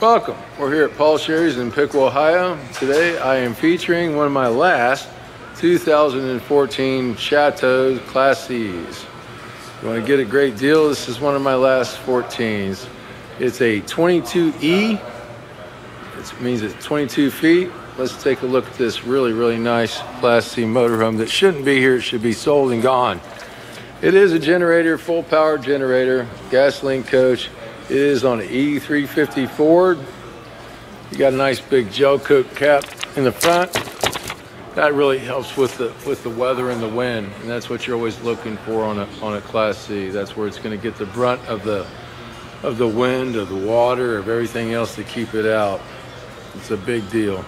Welcome. We're here at Paul Sherry's in Pickle, Ohio. Today I am featuring one of my last 2014 Chateau Class C's. You want to get a great deal? This is one of my last 14s. It's a 22E. It means it's 22 feet. Let's take a look at this really, really nice Class C motorhome that shouldn't be here. It should be sold and gone. It is a generator, full power generator, gasoline coach. It is on an E350 Ford. You got a nice big gel coat cap in the front. That really helps with the weather and the wind, and that's what you're always looking for on a Class C. That's where it's going to get the brunt of the wind, of the water, of everything else to keep it out. It's a big deal.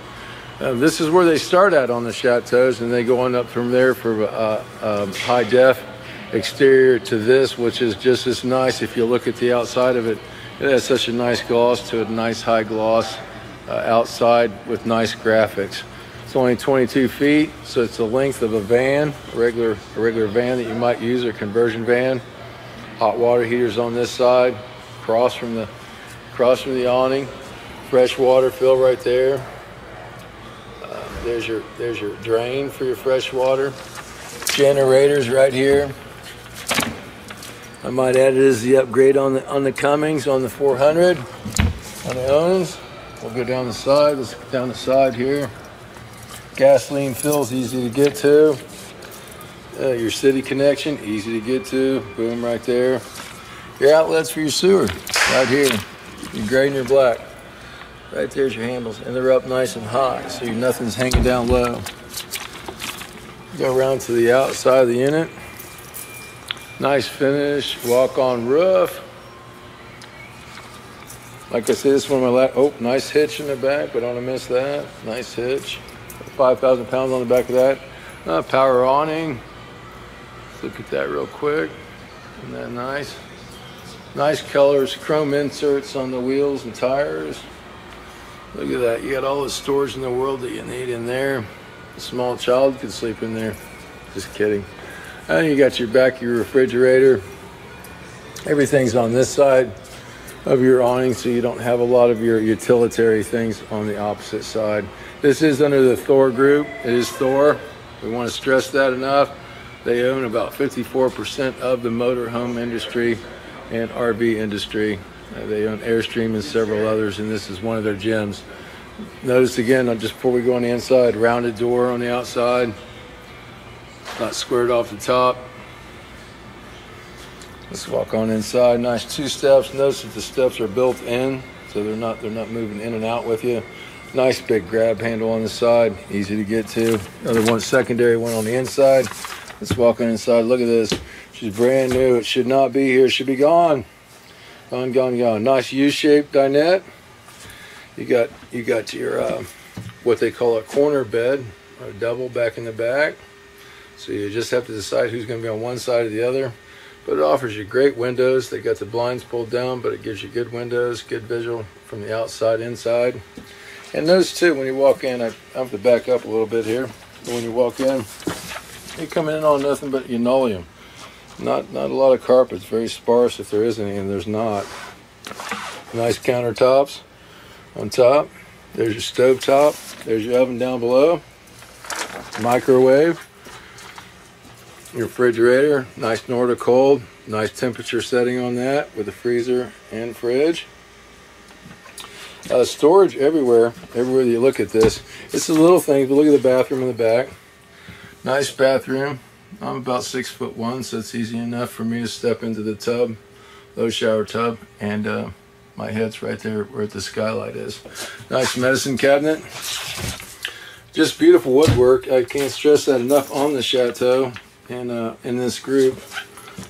This is where they start at on the Chateaus, and they go on up from there for high def. Exterior to this, which is just as nice. If you look at the outside of it, it has such a nice gloss to it, nice high gloss outside with nice graphics. It's only 22 feet, so it's the length of a van, a regular van that you might use, or conversion van. Hot water heaters on this side, across from the awning. Fresh water fill right there. There's your drain for your fresh water. Generators right here. I might add, it is the upgrade on the Cummings, on the 400, on the Onans. We'll go down the side. Let's go down the side here. Gasoline fill's easy to get to. Your city connection, easy to get to. Boom, right there. Your outlets for your sewer, right here. Your gray and your black. Right there's your handles, and they're up nice and high, so nothing's hanging down low. Go around to the outside of the unit. Nice finish, walk-on roof. Like I said, this one of my last, oh, nice hitch in the back, but don't want to miss that. Nice hitch, 5,000 pounds on the back of that. Power awning, let's look at that real quick. Isn't that nice? Nice colors, chrome inserts on the wheels and tires. Look at that, you got all the storage in the world that you need in there. A small child could sleep in there. Just kidding. And you got your back, your refrigerator. Everything's on this side of your awning, so you don't have a lot of your utilitarian things on the opposite side. This is under the Thor group. It is Thor. We want to stress that enough. They own about 54% of the motorhome industry and RV industry. They own Airstream and several others, and this is one of their gems. Notice again, just before we go on the inside, rounded door on the outside. Not squared off the top. Let's walk on inside. Nice two steps. Notice that the steps are built in, so they're not moving in and out with you. Nice big grab handle on the side, easy to get to. Another one, secondary one on the inside. Let's walk on inside. Look at this. She's brand new. It should not be here. It should be gone. Gone, gone, gone. Nice U-shaped dinette. You got your what they call a corner bed, or a double back in the back. So you just have to decide who's going to be on one side or the other. But it offers you great windows. They got the blinds pulled down, but it gives you good windows, good visual from the outside, inside. And notice too, when you walk in, I have to back up a little bit here. When you walk in, you come in on nothing but linoleum. Not a lot of carpets, very sparse if there is any, and there's not. Nice countertops on top. There's your stove top. There's your oven down below. Microwave. Your refrigerator, nice Nordic cold, nice temperature setting on that with a freezer and fridge. Storage everywhere you look at this. It's a little thing, but look at the bathroom in the back. Nice bathroom. I'm about 6'1", so it's easy enough for me to step into the tub, low shower tub, and my head's right there where the skylight is. Nice medicine cabinet. Just beautiful woodwork. I can't stress that enough on the Chateau. And in this group,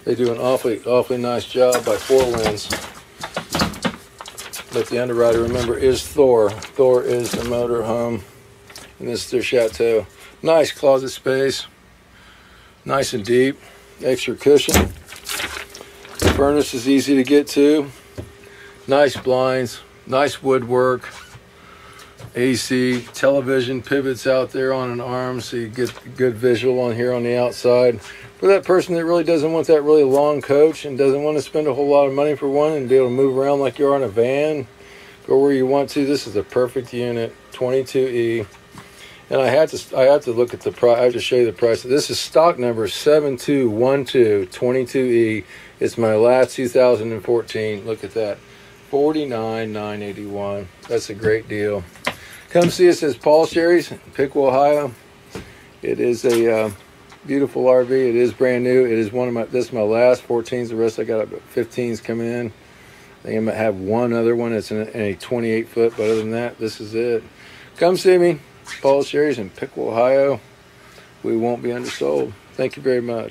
they do an awfully nice job by Four Winds. But the underwriter, remember, is Thor. Thor is the motorhome, and this is their Chateau. Nice closet space, nice and deep, extra cushion. The furnace is easy to get to. Nice blinds, nice woodwork. AC, television pivots out there on an arm, so you get good visual on here on the outside. For that person that really doesn't want that really long coach and doesn't want to spend a whole lot of money for one and be able to move around like you are in a van, go where you want to. This is a perfect unit, 22E. And I had to look at the price. I have to show you the price. This is stock number 7212 22E. It's my last 2014. Look at that, $49,981. That's a great deal. Come see us at Paul Sherry's, Pickle, Ohio. It is a beautiful RV. It is brand new. It is one of my. This is my last 14s. The rest I got up at 15s coming in. I think I might have one other one. It's in a 28 foot. But other than that, this is it. Come see me. Paul Sherry's in Pickle, Ohio. We won't be undersold. Thank you very much.